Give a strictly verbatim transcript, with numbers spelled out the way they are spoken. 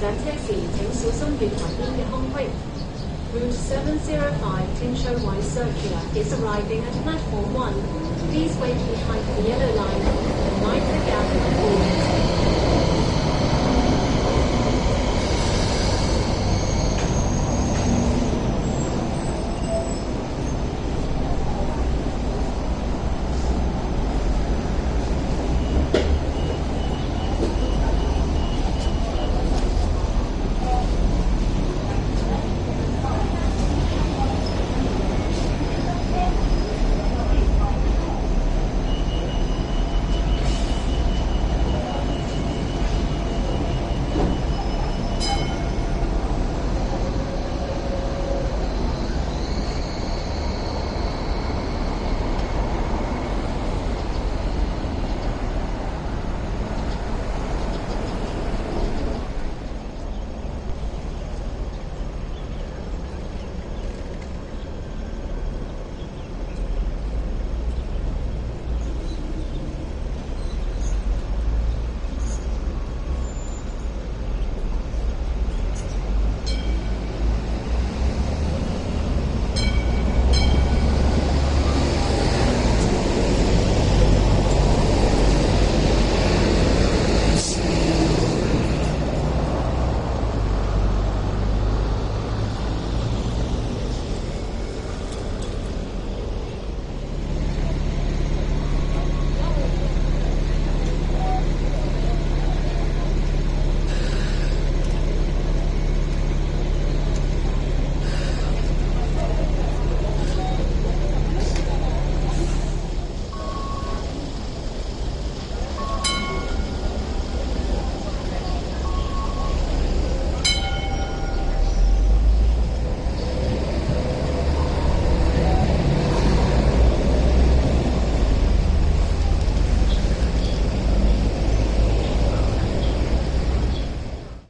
上車時請小心越行邊嘅空隙。Route seven zero five Tinchou Line Circular is arriving at platform one. Please wait behind the yellow line and mind the gap.